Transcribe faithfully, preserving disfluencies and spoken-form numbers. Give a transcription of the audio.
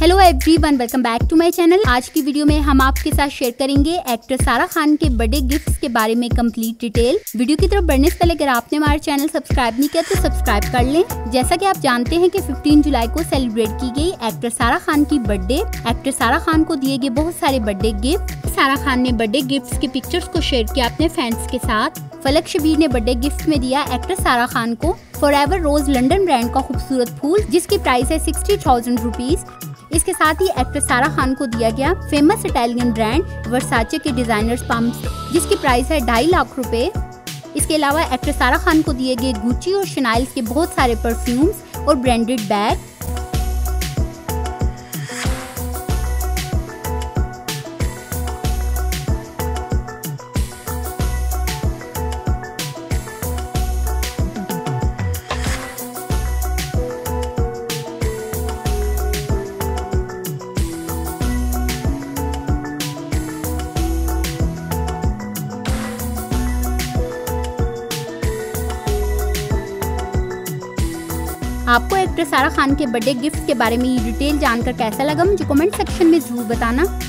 Hello everyone, welcome back to my channel. आज की video में हम आपके साथ शेयर करेंगे एक्ट्रेस सारा खान के बर्थडे गिफ्ट्स के बारे में कंप्लीट डिटेल। वीडियो की तरफ बढ़ने से पहले अगर आपने हमारा चैनल सब्सक्राइब नहीं किया तो सब्सक्राइब कर लें। जैसा कि आप जानते हैं कि पंद्रह जुलाई को सेलिब्रेट की गई एक्ट्रेस सारा खान की बर्थडे। एक्ट्रेस सारा खान को दिए गए बहुत सारे बर्थडे गिफ्ट। सारा खान ने बर्थडे गिफ्ट्स के पिक्चर्स को शेयर किया अपने फैंस के साथ। फलक शबीर ने बर्थडे गिफ्ट में दिया एक्ट्रेस सारा खान को फॉर रोज लंडन ब्रांड का खूबसूरत फूल, जिसकी प्राइस है सिक्सटी थाउजेंड रुपीज। इसके साथ ही एक्ट्रेस सारा खान को दिया गया फेमस इटालियन ब्रांड वर्साचे के डिजाइनर्स पम्प्स, जिसकी प्राइस है ढाई लाख रुपए। इसके अलावा एक्ट्रेस सारा खान को दिए गए गुच्ची और शिनाइल के बहुत सारे परफ्यूम्स और ब्रांडेड बैग। आपको एक्ट्रेस सारा खान के बर्थडे गिफ्ट के बारे में ये डिटेल जानकर कैसा लगा मुझे कमेंट सेक्शन में जरूर बताना।